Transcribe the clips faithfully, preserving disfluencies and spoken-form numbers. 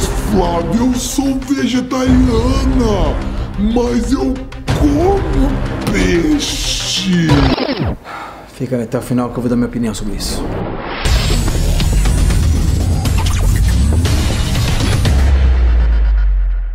Deus, Flávio, eu sou vegetariana, mas eu como peixe. Fica até o final que eu vou dar minha opinião sobre isso.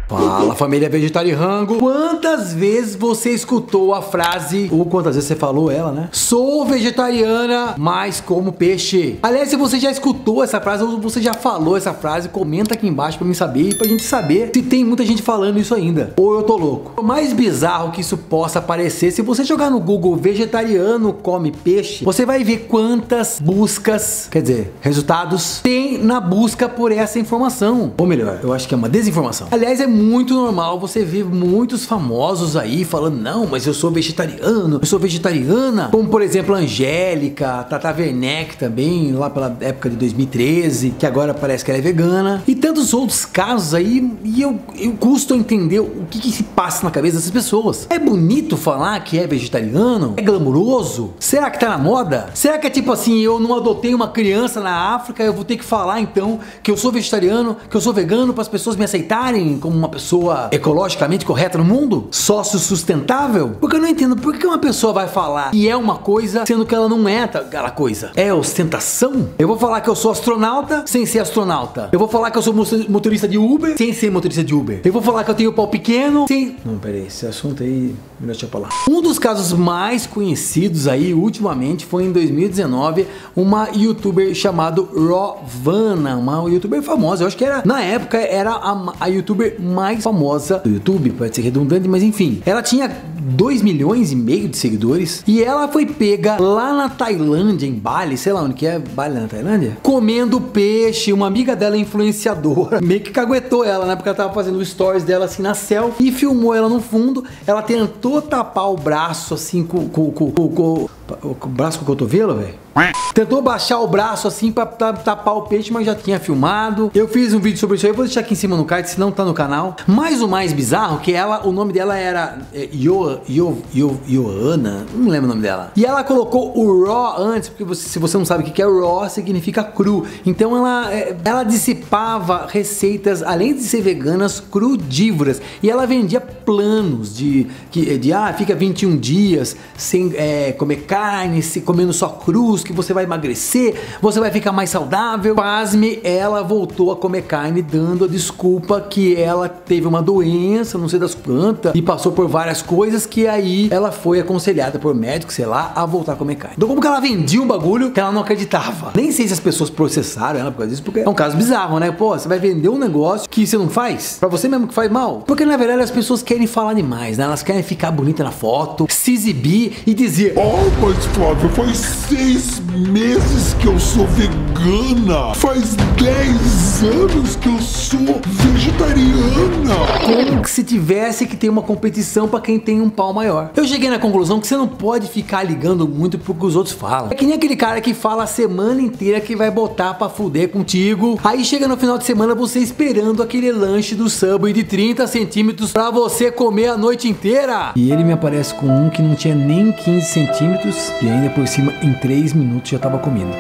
Fala, família VegetariRango. Quantas vezes você escutou a frase, ou quantas vezes você falou ela, né? Sou vegetariana, mas como peixe. Aliás, se você já escutou essa frase ou você já falou essa frase, comenta aqui embaixo pra mim saber e pra gente saber se tem muita gente falando isso ainda. Ou eu tô louco. O mais bizarro que isso possa parecer, se você jogar no Google vegetariano come peixe, você vai ver quantas buscas, quer dizer, resultados, tem na busca por essa informação. Ou melhor, eu acho que é uma desinformação. Aliás, é muito muito normal você ver muitos famosos aí falando, não, mas eu sou vegetariano, eu sou vegetariana, como por exemplo a Angélica, a Tata Werneck também, lá pela época de dois mil e treze, que agora parece que ela é vegana, e tantos outros casos aí, e eu, eu custo entender o que que se passa na cabeça dessas pessoas. É bonito falar que é vegetariano? É glamouroso? Será que tá na moda? Será que é tipo assim, eu não adotei uma criança na África, eu vou ter que falar então que eu sou vegetariano, que eu sou vegano, para as pessoas me aceitarem como uma pessoa ecologicamente correta no mundo? Sócio-sustentável? Porque eu não entendo por que uma pessoa vai falar que é uma coisa, sendo que ela não é aquela coisa. É ostentação? Eu vou falar que eu sou astronauta sem ser astronauta. Eu vou falar que eu sou motorista de Uber sem ser motorista de Uber. Eu vou falar que eu tenho pau pequeno sem... Não, peraí, esse assunto aí... Melhor deixa eu falar. Um dos casos mais conhecidos aí ultimamente foi em dois mil e dezenove, uma youtuber chamada Rawvana, uma youtuber famosa. Eu acho que era, na época, era a, a youtuber mais mais famosa do YouTube, pode ser redundante, mas enfim, ela tinha dois milhões e meio de seguidores e ela foi pega lá na Tailândia, em Bali, sei lá onde que é, Bali na Tailândia, comendo peixe. Uma amiga dela, influenciadora, meio que caguetou ela, né, porque ela tava fazendo stories dela assim na selfie e filmou ela no fundo. Ela tentou tapar o braço assim com, com, com, com, com, com o braço com o cotovelo, velho. Tentou baixar o braço assim pra tapar o peixe, mas já tinha filmado. Eu fiz um vídeo sobre isso aí, vou deixar aqui em cima no card, se não tá no canal. Mas o mais bizarro que ela, o nome dela era é, Yo, Yo, Yo, Yoana, não lembro o nome dela. E ela colocou o raw antes, porque você, se você não sabe o que é raw, significa cru. Então ela, ela dissipava receitas, além de ser veganas, crudívoras. E ela vendia planos de, de, de ah, fica vinte e um dias sem é, comer carne, se, comendo só crus, que você vai emagrecer, você vai ficar mais saudável. Pasme, ela voltou a comer carne dando a desculpa que ela teve uma doença, não sei das quantas, e passou por várias coisas, que aí ela foi aconselhada por médico, sei lá, a voltar a comer carne. Então como que ela vendia um bagulho que ela não acreditava? Nem sei se as pessoas processaram ela por causa disso, porque é um caso bizarro, né? Pô, você vai vender um negócio que você não faz? Pra você mesmo que faz mal? Porque na verdade as pessoas querem falar demais, né? Elas querem ficar bonita na foto, se exibir e dizer, oh, mas Flávio, faz seis meses que eu sou vegana, faz dez anos que eu sou vegetariana. Como que se tivesse que ter uma competição pra quem tem um pau maior. Eu cheguei na conclusão que você não pode ficar ligando muito pro que os outros falam. É que nem aquele cara que fala a semana inteira que vai botar pra fuder contigo, aí chega no final de semana você esperando aquele lanche do Subway de trinta centímetros pra você comer a noite inteira, e ele me aparece com um que não tinha nem quinze centímetros e ainda por cima em três minutos já tava comendo.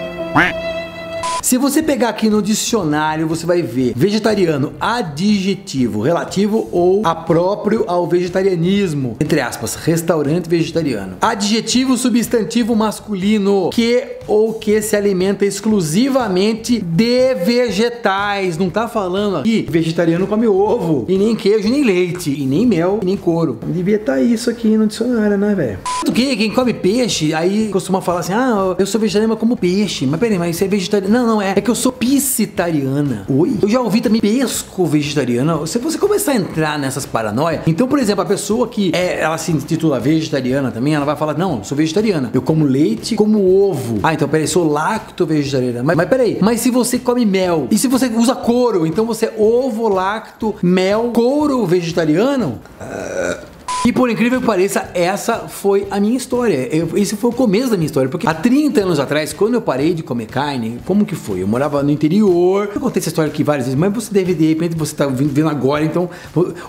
Se você pegar aqui no dicionário, você vai ver vegetariano, adjetivo relativo ou apróprio ao vegetarianismo, entre aspas, restaurante vegetariano. Adjetivo, substantivo masculino, que ou que se alimenta exclusivamente de vegetais. Não tá falando aqui vegetariano come ovo, e nem queijo, nem leite, e nem mel, e nem couro. Devia estar isso aqui no dicionário, né, velho? Tanto que quem come peixe, aí costuma falar assim, ah, eu sou vegetariano, mas como peixe. Mas peraí, mas você é vegetariano? Não, não. É, é que eu sou piscitariana. Oi? Eu já ouvi também pesco-vegetariana. Se você começar a entrar nessas paranoias, então, por exemplo, a pessoa que é, ela se intitula vegetariana também, ela vai falar, não, eu sou vegetariana, eu como leite, como ovo. Ah, então, peraí, sou lacto-vegetariana. Mas, mas peraí, mas se você come mel, e se você usa couro, então você é ovo-lacto-mel-couro-vegetariano? Uh... E por incrível que pareça, essa foi a minha história. Eu, esse foi o começo da minha história, porque há trinta anos atrás, quando eu parei de comer carne, como que foi? Eu morava no interior. Eu contei essa história aqui várias vezes, mas você deve, de repente, você tá vendo agora, então...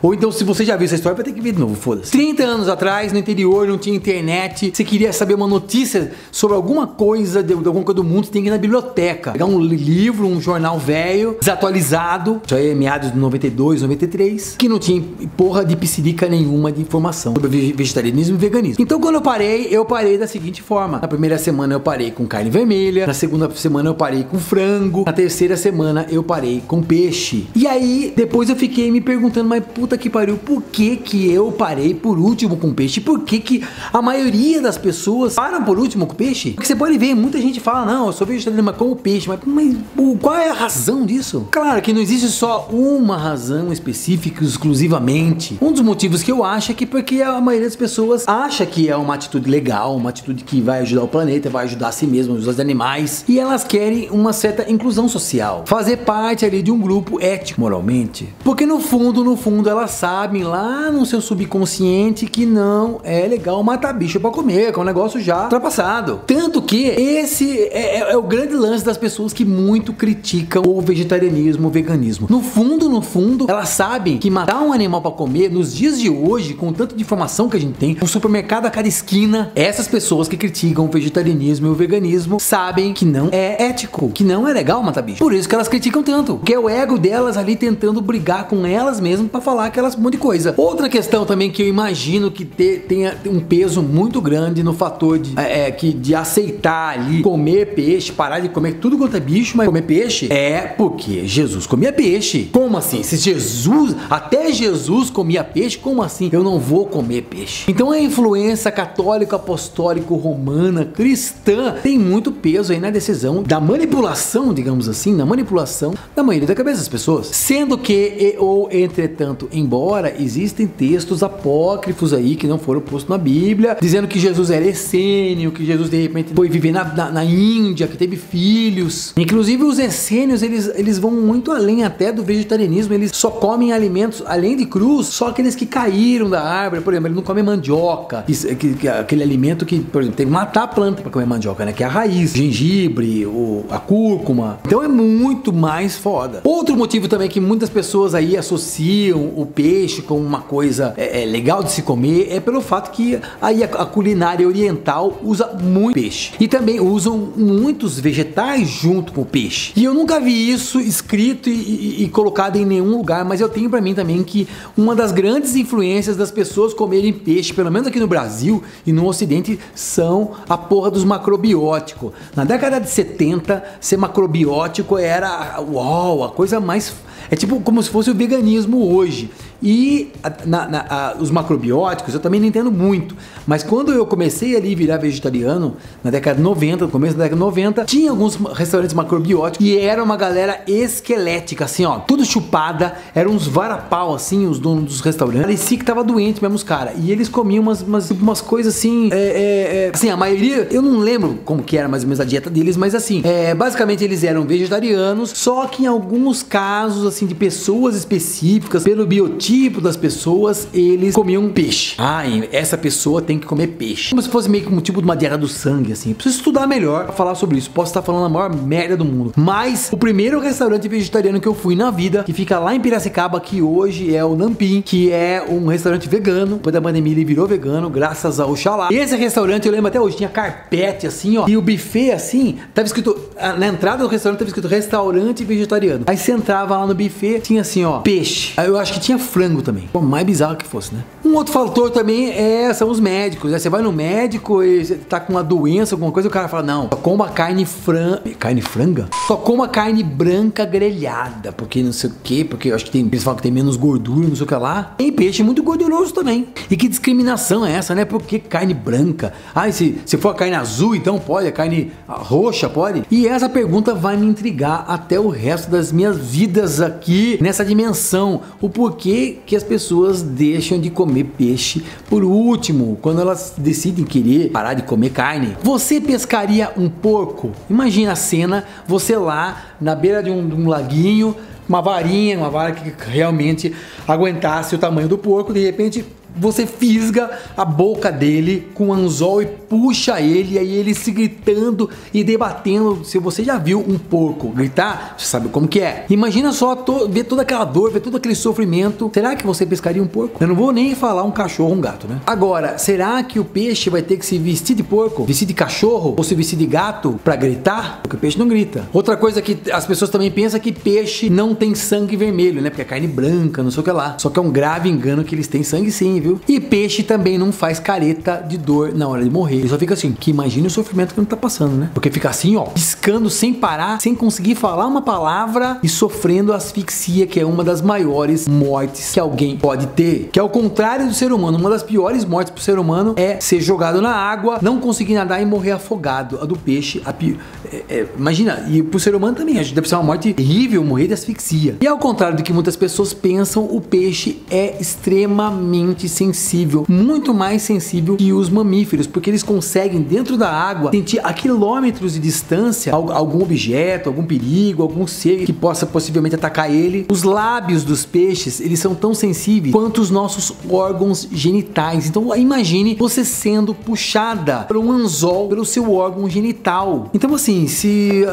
Ou então, se você já viu essa história, vai ter que ver de novo, foda-se. trinta anos atrás, no interior, não tinha internet. Você queria saber uma notícia sobre alguma coisa, de, de alguma coisa do mundo, você tem que ir na biblioteca. Pegar um livro, um jornal velho, desatualizado. Já é meados de noventa e dois, noventa e três, que não tinha porra de psirica nenhuma de informação sobre vegetarianismo e veganismo. Então, quando eu parei, eu parei da seguinte forma. Na primeira semana, eu parei com carne vermelha. Na segunda semana, eu parei com frango. Na terceira semana, eu parei com peixe. E aí, depois eu fiquei me perguntando, mas puta que pariu, por que que eu parei por último com peixe? Por que que a maioria das pessoas param por último com peixe? Porque você pode ver, muita gente fala, não, eu sou vegetariano, mas como peixe. Mas, mas qual é a razão disso? Claro que não existe só uma razão específica, exclusivamente. Um dos motivos que eu acho é que porque a maioria das pessoas acha que é uma atitude legal, uma atitude que vai ajudar o planeta, vai ajudar a si mesmo, ajudar os animais, e elas querem uma certa inclusão social, fazer parte ali de um grupo ético, moralmente, porque no fundo, no fundo, elas sabem lá no seu subconsciente que não é legal matar bicho pra comer, que é um negócio já ultrapassado. Tanto que esse é, é, é o grande lance das pessoas que muito criticam o vegetarianismo, o veganismo. No fundo, no fundo, elas sabem que matar um animal pra comer, nos dias de hoje, com o tanto de informação que a gente tem, um supermercado a cada esquina, essas pessoas que criticam o vegetarianismo e o veganismo sabem que não é ético, que não é legal matar bicho. Por isso que elas criticam tanto, que é o ego delas ali tentando brigar com elas mesmas pra falar aquelas monte de coisa. Outra questão também que eu imagino que te, tenha um peso muito grande no fator de, é, que, de aceitar ali comer peixe, parar de comer tudo quanto é bicho, mas comer peixe, é porque Jesus comia peixe. Como assim? Se Jesus, até Jesus comia peixe, como assim? Eu não vou comer peixe. Então a influência católica, apostólica, romana, cristã tem muito peso aí na decisão da manipulação, digamos assim, na manipulação da maioria da cabeça das pessoas. Sendo que, e, ou entretanto, embora existem textos apócrifos aí que não foram postos na Bíblia, dizendo que Jesus era essênio, que Jesus de repente foi viver na, na, na Índia, que teve filhos. Inclusive os essênios, eles, eles vão muito além até do vegetarianismo, eles só comem alimentos, além de crus, só aqueles que caíram da árvore. Por exemplo, ele não come mandioca, que, que, que, aquele alimento que, por exemplo, tem que matar a planta para comer mandioca, né? Que é a raiz, o gengibre, o, a cúrcuma. Então é muito mais foda. Outro motivo também que muitas pessoas aí associam o peixe com uma coisa é, é, legal de se comer é pelo fato que aí a, a culinária oriental usa muito peixe. E também usam muitos vegetais junto com o peixe. E eu nunca vi isso escrito e, e, e colocado em nenhum lugar, mas eu tenho pra mim também que uma das grandes influências das pessoas comerem peixe, pelo menos aqui no Brasil e no Ocidente, são a porra dos macrobióticos. Na década de setenta, ser macrobiótico era, uau, a coisa mais... É tipo como se fosse o veganismo hoje. E na, na, a, os macrobióticos eu também não entendo muito, mas quando eu comecei ali a virar vegetariano na década de noventa, no começo da década de noventa, tinha alguns restaurantes macrobióticos e era uma galera esquelética, assim ó, tudo chupada, eram uns varapau assim, os donos dos restaurantes, parecia que tava doente mesmo os caras, e eles comiam umas, umas, umas coisas assim, é, é, é, assim, a maioria, eu não lembro como que era mais ou menos a dieta deles, mas assim, é, basicamente eles eram vegetarianos, só que em alguns casos assim, de pessoas específicas, pelo biotipo tipo das pessoas, eles comiam peixe. Ah, essa pessoa tem que comer peixe. Como se fosse meio que um tipo de uma dieta do sangue, assim. Eu preciso estudar melhor pra falar sobre isso. Posso estar falando a maior merda do mundo. Mas o primeiro restaurante vegetariano que eu fui na vida, que fica lá em Piracicaba, que hoje é o Nampim, que é um restaurante vegano. Depois da pandemia ele virou vegano, graças ao Xalá. Esse restaurante, eu lembro até hoje, tinha carpete, assim, ó. E o buffet, assim, tava escrito... Na entrada do restaurante tava escrito restaurante vegetariano. Aí você entrava lá no buffet, tinha assim, ó, peixe. Aí eu acho que tinha frango também. Pô, mais bizarro que fosse, né? Um outro fator também é, são os médicos, né? Você vai no médico e você tá com uma doença, alguma coisa, o cara fala, não, só coma carne franga... Carne franga? Só coma carne branca grelhada, porque não sei o que, porque eu acho que tem... Eles falam que tem menos gordura, não sei o que lá. Tem peixe muito gorduroso também. E que discriminação é essa, né? Porque carne branca... Ah, se, se for a carne azul, então pode, a carne roxa pode? E essa pergunta vai me intrigar até o resto das minhas vidas aqui, nessa dimensão. O porquê que as pessoas deixam de comer peixe por último, quando elas decidem querer parar de comer carne. Você pescaria um porco? Imagina a cena, você lá na beira de um, de um laguinho, uma varinha, uma vara que realmente aguentasse o tamanho do porco. De repente você fisga a boca dele com um anzol e puxa ele, e aí ele se gritando e debatendo. Se você já viu um porco gritar, você sabe como que é. Imagina só to ver toda aquela dor, ver todo aquele sofrimento. Será que você pescaria um porco? Eu não vou nem falar um cachorro ou um gato, né? Agora, será que o peixe vai ter que se vestir de porco, vestir de cachorro ou se vestir de gato pra gritar? Porque o peixe não grita. Outra coisa que as pessoas também pensam é que peixe não tem sangue vermelho, né? Porque é carne branca, não sei o que lá. Só que é um grave engano que eles têm sangue sim, viu? E peixe também não faz careta de dor na hora de morrer. Ele só fica assim, que imagina o sofrimento que ele tá passando, né? Porque fica assim, ó, piscando sem parar, sem conseguir falar uma palavra e sofrendo asfixia, que é uma das maiores mortes que alguém pode ter. Que é o contrário do ser humano. Uma das piores mortes pro ser humano é ser jogado na água, não conseguir nadar e morrer afogado. A do peixe, a pi... é, é, imagina, e pro ser humano também, deve ser uma morte terrível, morrer de asfixia. E ao contrário do que muitas pessoas pensam, o peixe é extremamente sensível, muito mais sensível que os mamíferos, porque eles conseguem dentro da água sentir a quilômetros de distância algum objeto, algum perigo, algum ser que possa possivelmente atacar ele. Os lábios dos peixes, eles são tão sensíveis quanto os nossos órgãos genitais. Então imagine você sendo puxada por um anzol pelo seu órgão genital. Então assim, se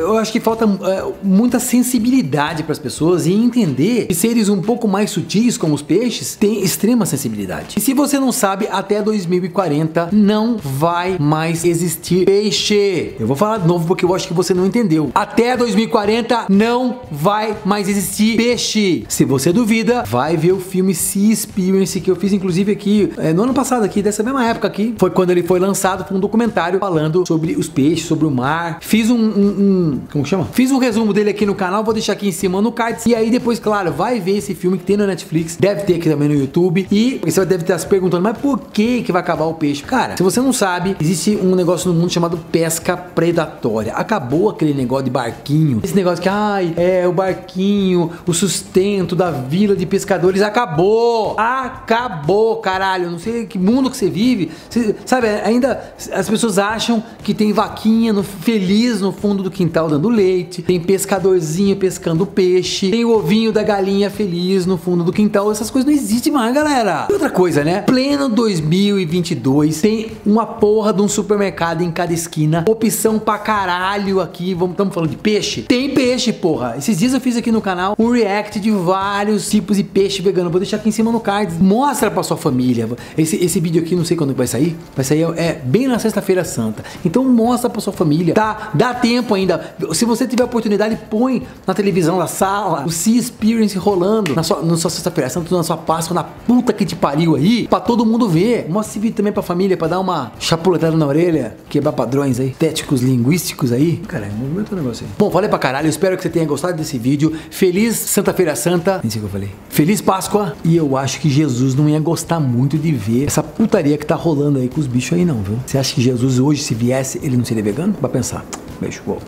eu acho que falta muita sensibilidade para as pessoas e entender que seres um pouco mais sutis como os peixes têm extrema sensibilidade. E se você não sabe, até dois mil e quarenta não vai mais existir peixe. Eu vou falar de novo porque eu acho que você não entendeu. Até dois mil e quarenta não vai mais existir peixe. Se você duvida, vai ver o filme Seaspiracy, que eu fiz inclusive aqui é, no ano passado aqui, dessa mesma época aqui. Foi quando ele foi lançado, foi um documentário falando sobre os peixes, sobre o mar. Fiz um... um, um como chama? Fiz um resumo dele aqui no canal, vou deixar aqui em cima no card. E aí depois, claro, vai ver esse filme que tem no Netflix. Deve ter aqui também no YouTube. E E você deve estar se perguntando, mas por que que vai acabar o peixe? Cara, se você não sabe, existe um negócio no mundo chamado pesca predatória. Acabou aquele negócio de barquinho. Esse negócio que, ai, é o barquinho, o sustento da vila de pescadores. Acabou! Acabou, caralho! Não sei que mundo que você vive. Você, sabe, ainda as pessoas acham que tem vaquinha no, feliz no fundo do quintal dando leite. Tem pescadorzinho pescando peixe. Tem o ovinho da galinha feliz no fundo do quintal. Essas coisas não existem mais, galera. E outra coisa, né? Pleno dois mil e vinte e dois, tem uma porra de um supermercado em cada esquina. Opção pra caralho aqui. Vamos, estamos falando de peixe? Tem peixe, porra. Esses dias eu fiz aqui no canal um react de vários tipos de peixe vegano. Vou deixar aqui em cima no card. Mostra pra sua família. Esse, esse vídeo aqui, não sei quando vai sair. Vai sair é bem na Sexta-feira Santa. Então mostra pra sua família, tá? Dá tempo ainda. Se você tiver oportunidade, põe na televisão, na sala, o Seaspiracy rolando na sua, na sua Sexta-feira Santa, na sua Páscoa, na puta que te pariu aí, pra todo mundo ver. Mostra esse vídeo também pra família, pra dar uma chapuletada na orelha, quebrar padrões aí, téticos linguísticos aí. Caralho, movimenta o negócio aí. Bom, falei pra caralho, espero que você tenha gostado desse vídeo. Feliz Santa-feira Santa. Nem sei o que eu falei. Feliz Páscoa. E eu acho que Jesus não ia gostar muito de ver essa putaria que tá rolando aí com os bichos aí não, viu? Você acha que Jesus hoje, se viesse, ele não seria vegano? Vai pensar. Beijo, uou.